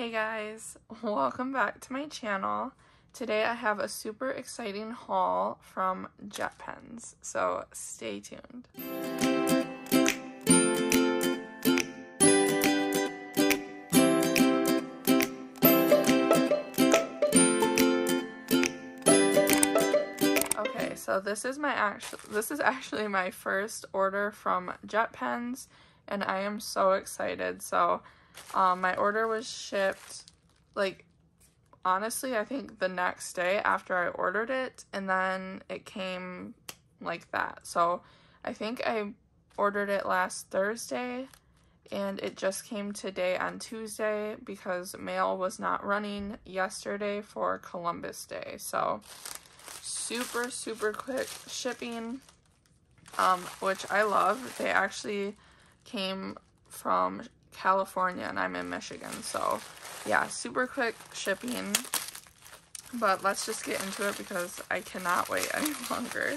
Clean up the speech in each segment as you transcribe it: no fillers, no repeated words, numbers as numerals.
Hey guys, welcome back to my channel. Today I have a super exciting haul from JetPens, so stay tuned. Okay, so this is actually my first order from JetPens, and I am so excited. So my order was shipped, like, honestly, I think the next day after I ordered it, and then it came like that. So I think I ordered it last Thursday, and it just came today on Tuesday because mail was not running yesterday for Columbus Day. So super, super quick shipping, which I love. They actually came from California and I'm in Michigan, so yeah, super quick shipping. But let's just get into it because I cannot wait any longer.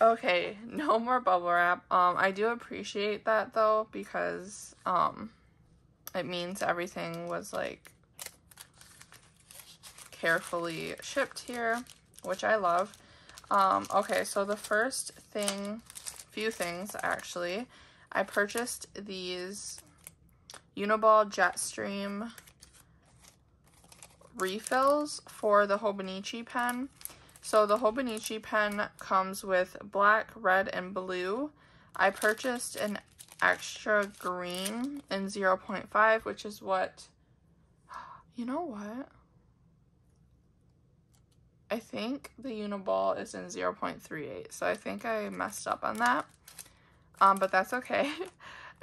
Okay, no more bubble wrap. I do appreciate that though, because it means everything was like carefully shipped here, which I love. Okay, so the first thing, few things actually, I purchased these Uniball Jetstream refills for the Hobonichi pen. So the Hobonichi pen comes with black, red, and blue. I purchased an extra green in 0.5, which is what, you know what? I think the Uniball is in 0.38, so I think I messed up on that, but that's okay.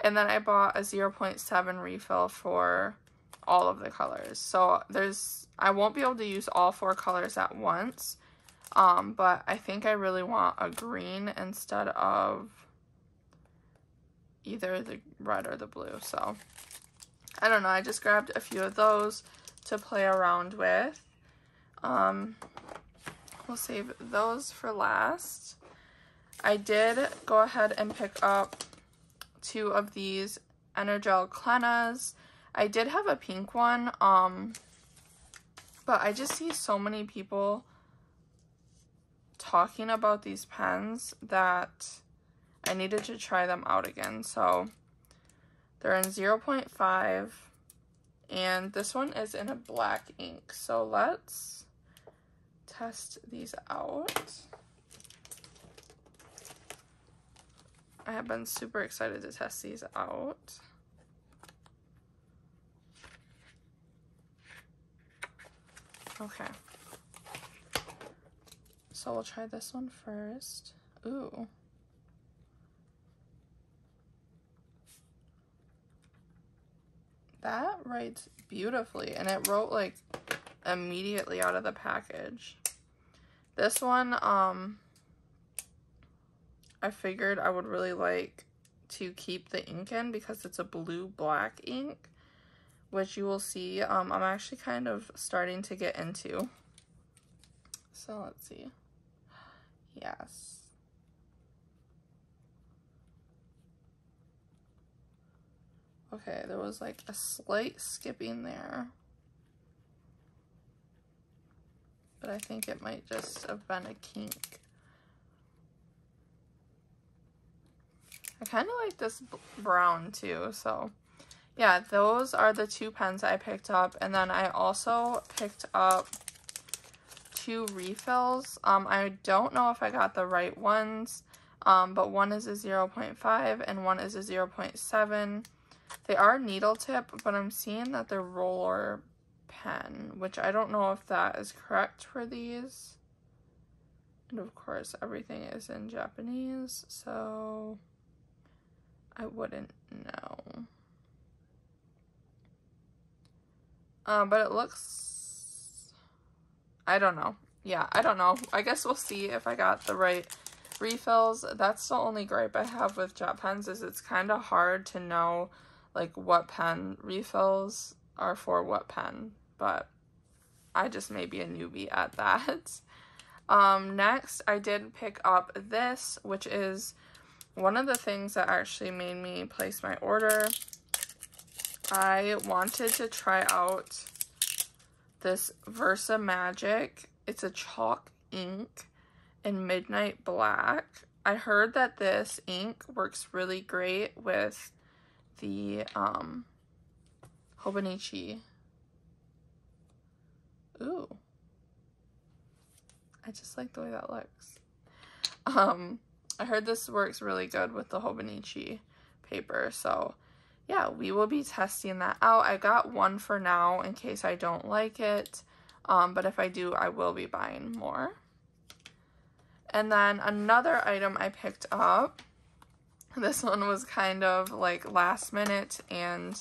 And then I bought a 0.7 refill for all of the colors. So I won't be able to use all four colors at once, but I think I really want a green instead of either the red or the blue. So I don't know, I just grabbed a few of those to play around with. We'll save those for last. I did go ahead and pick up two of these EnerGel Clenas. I did have a pink one, but I just see so many people talking about these pens that I needed to try them out again. So they're in 0.5, and this one is in a black ink. So let's test these out. I have been super excited to test these out. Okay. So we'll try this one first. Ooh. That writes beautifully, and it wrote like immediately out of the package. This one, I figured I would really like to keep the ink in because it's a blue-black ink, which you will see I'm actually kind of starting to get into. So let's see. Yes. Okay, there was like a slight skipping there, but I think it might just have been a kink. I kind of like this brown too, so yeah, those are the two pens I picked up. And then I also picked up two refills. I don't know if I got the right ones, but one is a 0.5 and one is a 0.7. They are needle tip, but I'm seeing that they're roller pen, which I don't know if that is correct for these. And of course, everything is in Japanese, so I wouldn't know. But it looks, I don't know. Yeah, I don't know. I guess we'll see if I got the right refills. That's the only gripe I have with JetPens, is it's kind of hard to know like what pen refills are for what pen, but I just may be a newbie at that. Next, I did pick up this, which is one of the things that actually made me place my order, I wanted to try out this Versa Magic. It's a chalk ink in midnight black. I heard that this ink works really great with the Hobonichi. Ooh. I just like the way that looks. I heard this works really good with the Hobonichi paper. So, yeah, we will be testing that out. I got one for now in case I don't like it. But if I do, I will be buying more. And then another item I picked up. This one was kind of like last minute and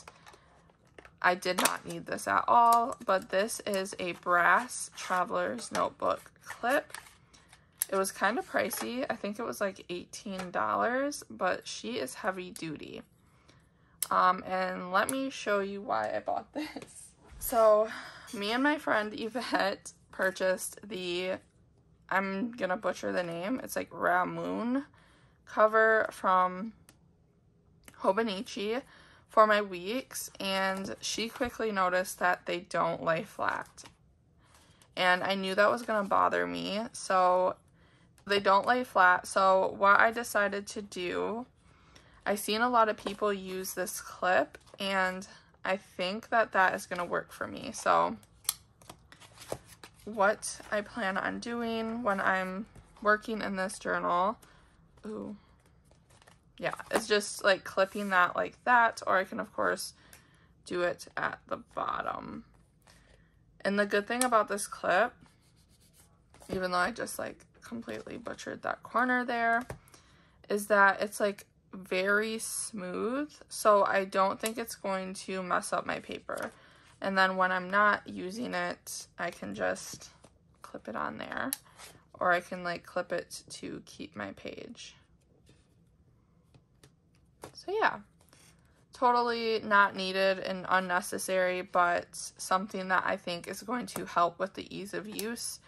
I did not need this at all, but this is a brass traveler's notebook clip. It was kind of pricey. I think it was like $18, but she is heavy duty. And let me show you why I bought this. So me and my friend Yvette purchased the, I'm gonna butcher the name, it's like Ramune cover from Hobonichi for my weeks, and she quickly noticed that they don't lay flat. And I knew that was gonna bother me, so they don't lay flat. So what I decided to do, I've seen a lot of people use this clip, and I think that that is gonna work for me. So what I plan on doing when I'm working in this journal, ooh, yeah, it's just like clipping that like that, or I can of course do it at the bottom. And the good thing about this clip, even though I just like completely butchered that corner there, is that it's like very smooth, so I don't think it's going to mess up my paper. And then when I'm not using it, I can just clip it on there, or I can like clip it to keep my page. So yeah, totally not needed and unnecessary, but something that I think is going to help with the ease of use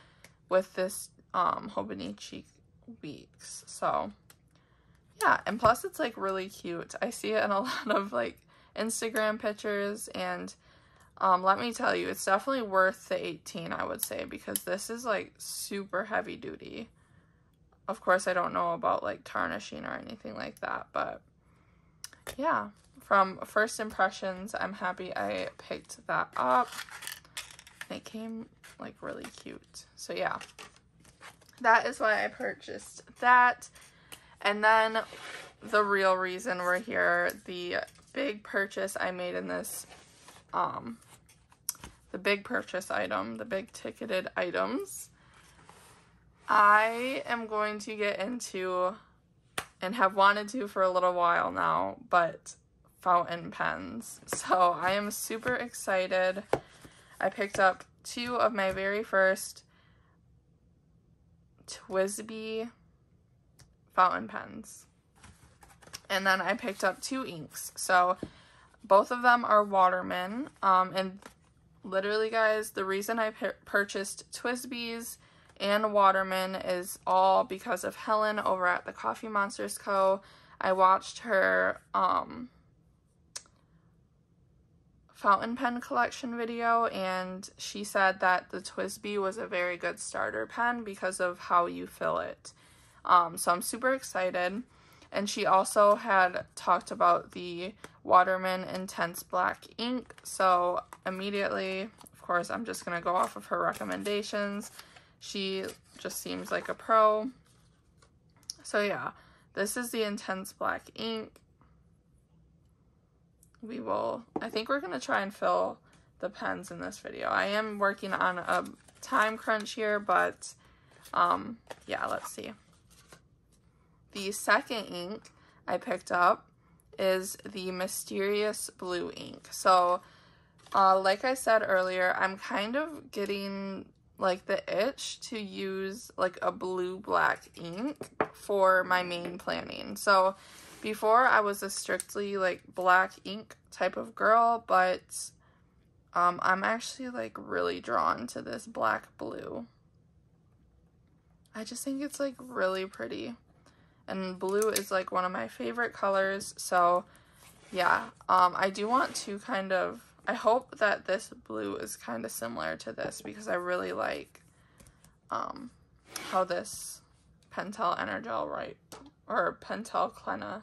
with this Hobonichi weeks. So yeah, and plus it's like really cute. I see it in a lot of like Instagram pictures, and let me tell you, it's definitely worth the 18, I would say, because this is like super heavy duty. Of course, I don't know about like tarnishing or anything like that, but yeah, from first impressions, I'm happy I picked that up. It came like really cute. So yeah, that is why I purchased that. And then the real reason we're here, the big purchase I made in this, the big purchase item, the big ticketed items, I am going to get into and have wanted to for a little while now, but fountain pens. So I am super excited. I picked up two of my very first TWSBI fountain pens. And then I picked up two inks. So both of them are Waterman. And literally, guys, the reason I purchased TWSBIs and Waterman is all because of Helen over at the Coffee Monsters Co. I watched her fountain pen collection video, and she said that the TWSBI was a very good starter pen because of how you fill it. So I'm super excited. And she also had talked about the Waterman Intense Black ink. So immediately, of course, I'm just going to go off of her recommendations. She just seems like a pro. So yeah, this is the Intense Black ink. We will, I think we're going to try and fill the pens in this video. I am working on a time crunch here, but yeah, let's see. The second ink I picked up is the Mysterious Blue ink. So like I said earlier, I'm kind of getting like the itch to use like a blue black ink for my main planning. So before I was a strictly like black ink type of girl, but I'm actually like really drawn to this black blue. I just think it's like really pretty. and blue is like one of my favorite colors, so yeah. I do want to kind of, I hope that this blue is kind of similar to this, because I really like how this Pentel Energel Pentel Clenas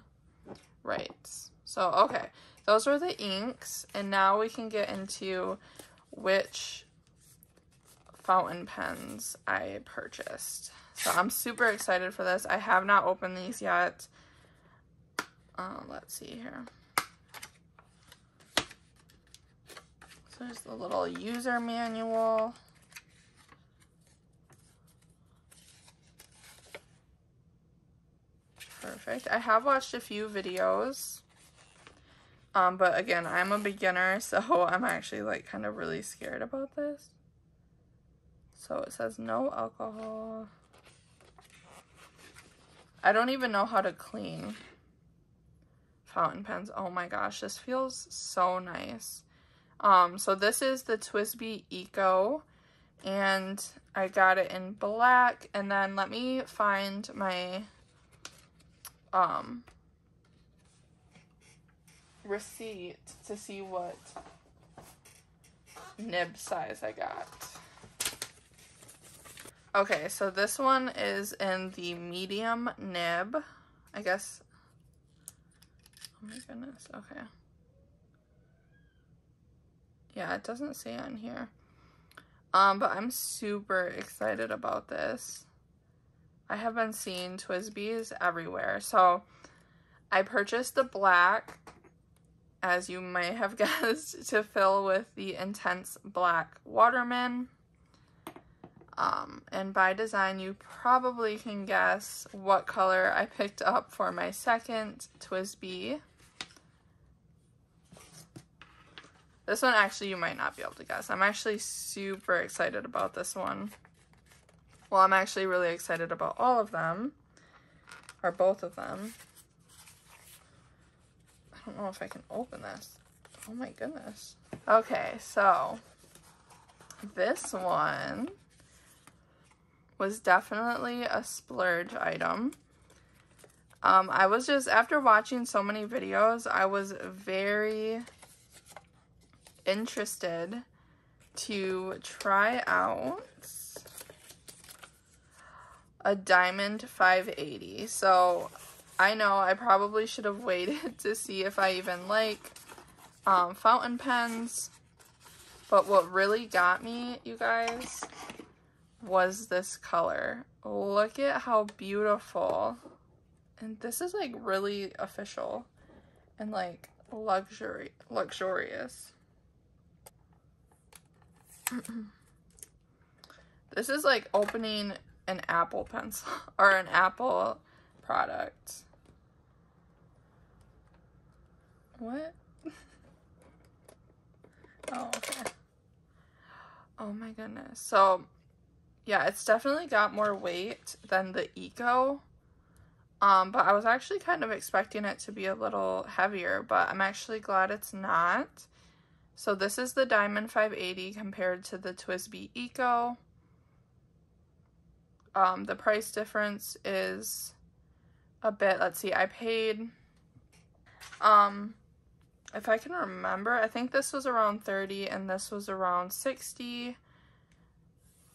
writes. So okay, those were the inks, and now we can get into which fountain pens I purchased. So I'm super excited for this. I have not opened these yet. Let's see here. So there's the little user manual. Perfect. I have watched a few videos. But again, I'm a beginner, so I'm actually like kind of really scared about this. So it says no alcohol. I don't even know how to clean fountain pens. Oh my gosh, this feels so nice. So this is the TWSBI Eco, and I got it in black. And then let me find my receipt to see what nib size I got. Okay, so this one is in the medium nib, I guess. Oh my goodness, okay. Yeah, it doesn't say on here. But I'm super excited about this. I have been seeing TWSBIs everywhere. So I purchased the black, as you might have guessed, to fill with the intense black Waterman. And by design, you probably can guess what color I picked up for my second TWSBI. This one, actually, you might not be able to guess. I'm actually super excited about this one. Well, I'm actually really excited about all of them, or both of them. I don't know if I can open this. Oh my goodness. Okay, so this one was definitely a splurge item. I was just, after watching so many videos, I was very interested to try out a Diamond 580. So I know I probably should have waited to see if I even like fountain pens, but what really got me, you guys, was this color. Look at how beautiful. And this is like really official and like luxurious. This is like opening an Apple pencil or an Apple product. What? Oh, okay. Oh my goodness. So yeah, it's definitely got more weight than the Eco, but I was actually kind of expecting it to be a little heavier, but I'm actually glad it's not. So this is the Diamond 580 compared to the TWSBI Eco. The price difference is a bit, let's see, I paid, if I can remember, I think this was around $30 and this was around $60.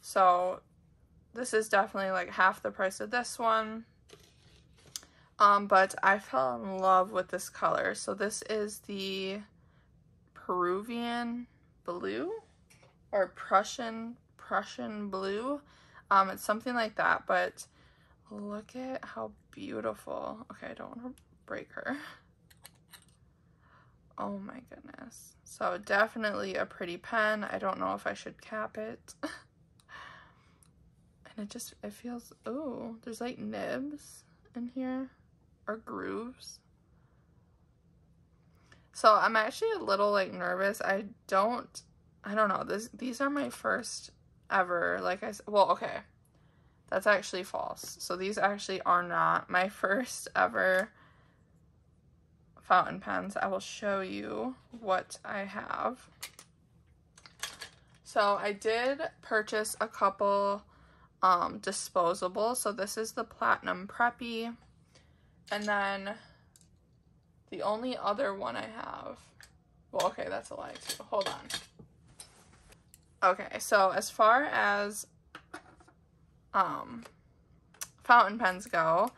So this is definitely like half the price of this one. But I fell in love with this color. So this is the Peruvian blue or Prussian blue. It's something like that, but look at how beautiful. Okay, I don't want to break her. Oh my goodness. So definitely a pretty pen. I don't know if I should cap it. And it feels, ooh, there's like nibs in here, or grooves. So I'm actually a little like nervous. I don't know, these are my first ever, like I said, well, okay, that's actually false. So these actually are not my first ever fountain pens. I will show you what I have. So I did purchase a couple disposable. So this is the Platinum Preppy, And then the only other one I have, well, okay, that's a lie too. Hold on. Okay, so as far as fountain pens go,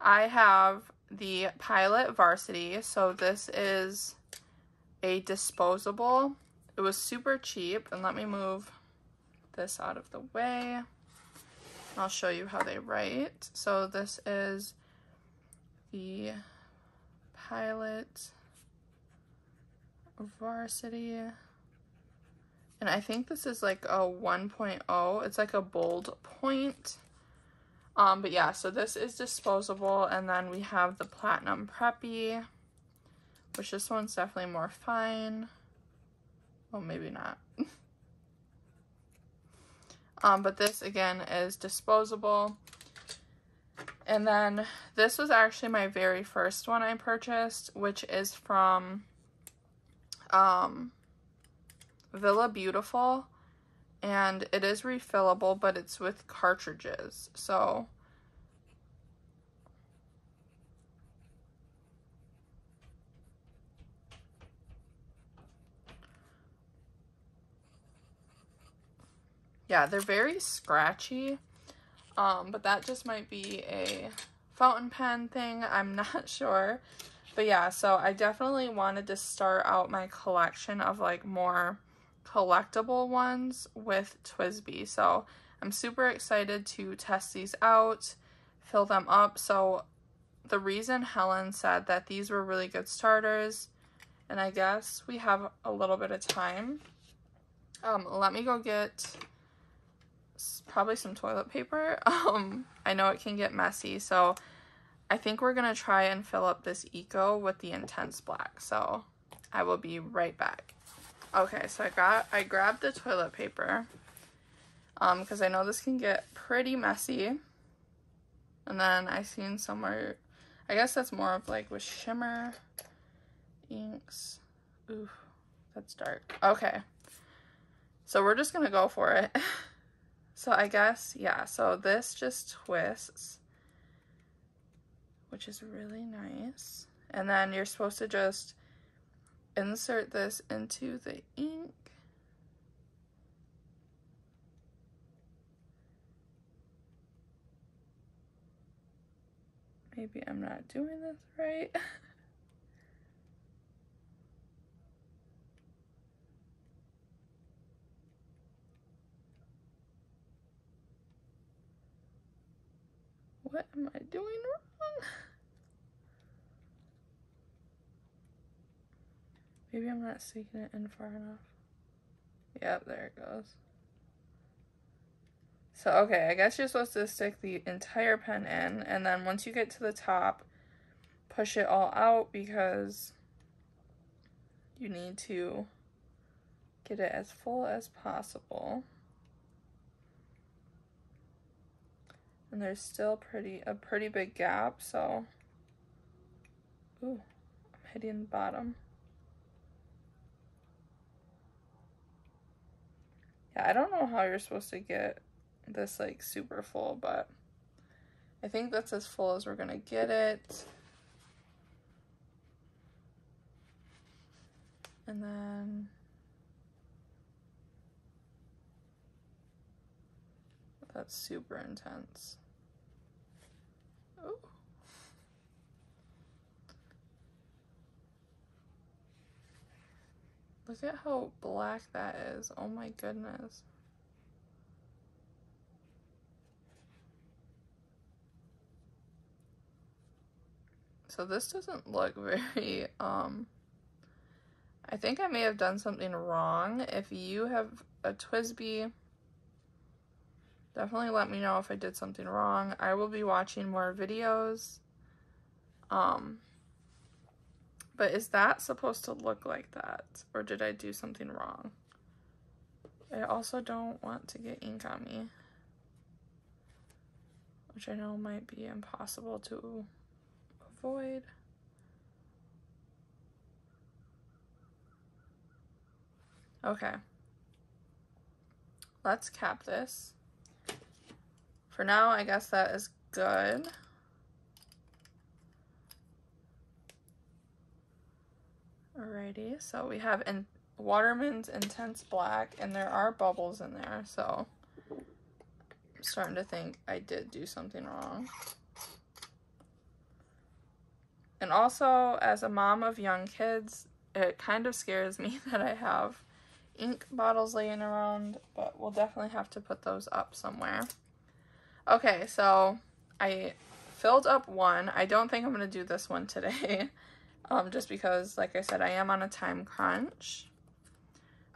I have the Pilot Varsity. So this is a disposable. It was super cheap. And let me move this out of the way. I'll show you how they write. So this is the Pilot Varsity. And I think this is like a 1.0. It's like a bold point. But yeah, so this is disposable. And then we have the Platinum Preppy, which this one's definitely more fine. Well, maybe not. But this, again, is disposable. And then this was actually my very first one I purchased, which is from Villa Beautiful. And it is refillable, but it's with cartridges. So yeah, they're very scratchy. But that just might be a fountain pen thing. I'm not sure. But yeah, so I definitely wanted to start out my collection of like more collectible ones with TWSBI. So I'm super excited to test these out, fill them up. So the reason Helen said that these were really good starters, and I guess we have a little bit of time. Let me go get probably some toilet paper. I know it can get messy, so I think we're gonna try and fill up this Eco with the Intense Black. So I will be right back. Okay, so I grabbed the toilet paper because I know this can get pretty messy. And then I seen somewhere, I guess that's more of like with shimmer inks. Ooh, that's dark. Okay, so we're just gonna go for it. So I guess, yeah, so this just twists, which is really nice. And then you're supposed to just insert this into the ink. Maybe I'm not doing this right. What am I doing wrong? Maybe I'm not sticking it in far enough. Yep, there it goes. So, okay, I guess you're supposed to stick the entire pen in, and then once you get to the top, push it all out because you need to get it as full as possible. And there's still a pretty big gap, so. Ooh, I'm hitting the bottom. Yeah, I don't know how you're supposed to get this like super full, but I think that's as full as we're gonna get it. And then that's super intense. Ooh. Look at how black that is. Oh my goodness. So this doesn't look very, I think I may have done something wrong. If you have a TWSBI, definitely let me know if I did something wrong. I will be watching more videos. But is that supposed to look like that? Or did I do something wrong? I also don't want to get ink on me, which I know might be impossible to avoid. Okay. Let's cap this. For now, I guess that is good. Alrighty, so we have Waterman's Intense Black, and there are bubbles in there, so I'm starting to think I did do something wrong. And also, as a mom of young kids, it kind of scares me that I have ink bottles laying around, but we'll definitely have to put those up somewhere. Okay, so I filled up one. I don't think I'm going to do this one today, just because, like I said, I am on a time crunch.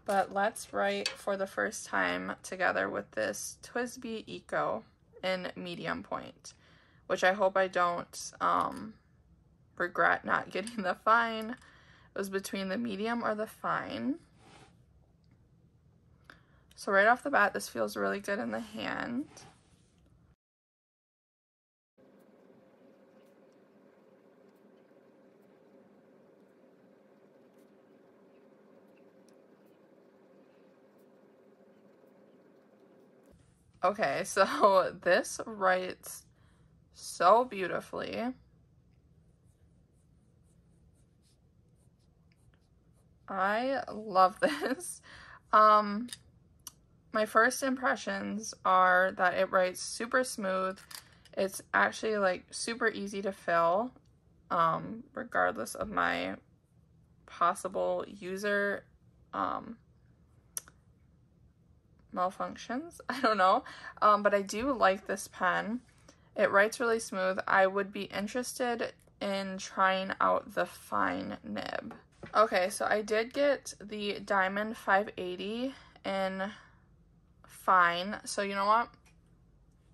But let's write for the first time together with this TWSBI Eco in medium point, which I hope I don't regret not getting the fine. It was between the medium or the fine. So right off the bat, this feels really good in the hand. Okay, so this writes so beautifully. I love this. My first impressions are that it writes super smooth. It's actually like super easy to fill, regardless of my possible user malfunctions, I don't know, but I do like this pen. It writes really smooth. I would be interested in trying out the fine nib. Okay, so I did get the Diamond 580 in fine, so you know what,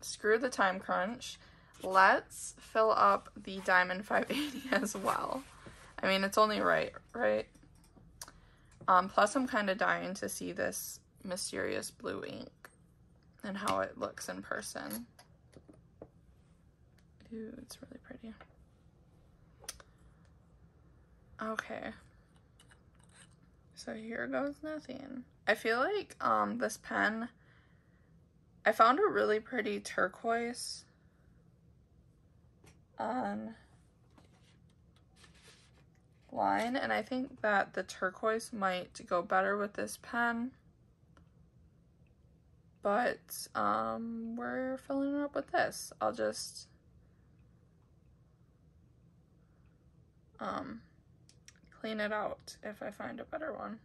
screw the time crunch, let's fill up the Diamond 580 as well. I mean, it's only right? Plus I'm kind of dying to see this mysterious blue ink and how it looks in person. Ooh, it's really pretty. Okay, so here goes nothing. I feel like this pen, I found a really pretty turquoise line, and I think that the turquoise might go better with this pen. But we're filling it up with this. I'll just clean it out if I find a better one.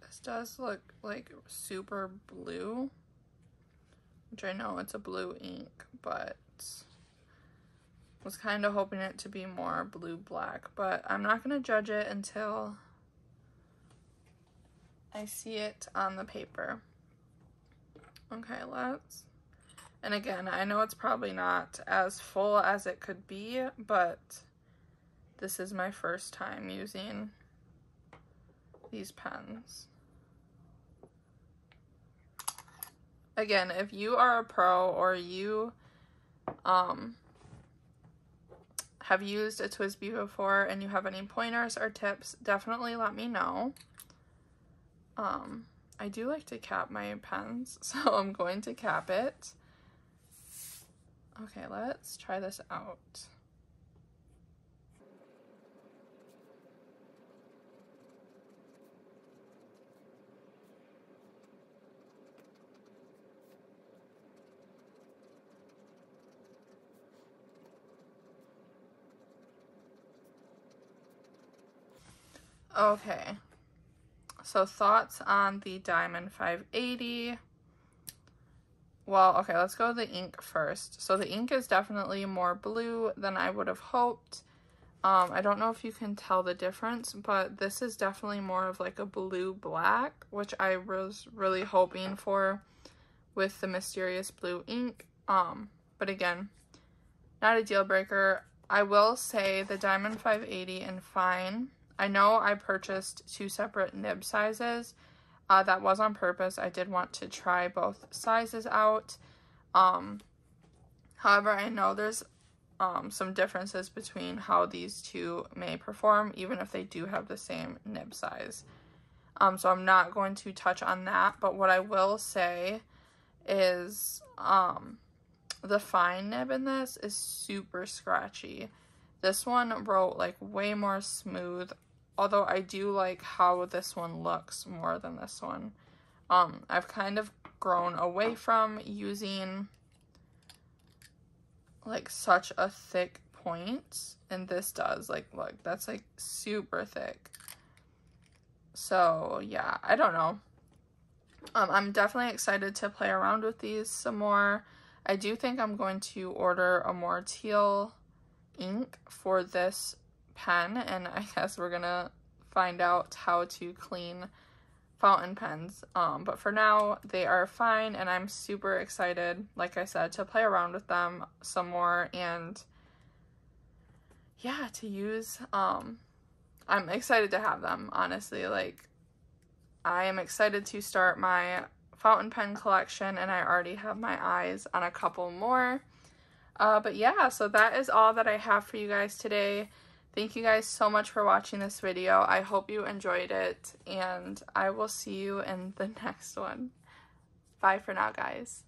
This does look like super blue. Which I know it's a blue ink, but was kind of hoping it to be more blue-black, but I'm not going to judge it until I see it on the paper. Okay, let's, and again, I know it's probably not as full as it could be, but this is my first time using these pens. Again, if you are a pro or you have used a TWSBI before and you have any pointers or tips, definitely let me know. I do like to cap my pens, so I'm going to cap it. Okay, let's try this out. Okay, so thoughts on the Diamond 580. Well, okay, let's go to the ink first. So the ink is definitely more blue than I would have hoped. I don't know if you can tell the difference, but this is definitely more of like a blue-black, which I was really hoping for with the mysterious blue ink. But again, not a deal breaker. I will say the Diamond 580 in fine, I know I purchased two separate nib sizes. That was on purpose. I did want to try both sizes out. However, I know there's some differences between how these two may perform, even if they do have the same nib size. So I'm not going to touch on that. But what I will say is the fine nib in this is super scratchy. This one wrote like way more smooth, although I do like how this one looks more than this one. I've kind of grown away from using like such a thick point, and this does, like, look, that's like super thick. So yeah, I don't know. I'm definitely excited to play around with these some more. I do think I'm going to order a more teal ink for this pen, and I guess we're gonna find out how to clean fountain pens, but for now they are fine, and I'm super excited, like I said, to play around with them some more, and yeah, to use. I'm excited to have them, honestly. Like, I am excited to start my fountain pen collection, and I already have my eyes on a couple more. But yeah, so that is all that I have for you guys today. Thank you guys so much for watching this video. I hope you enjoyed it, and I will see you in the next one. Bye for now, guys.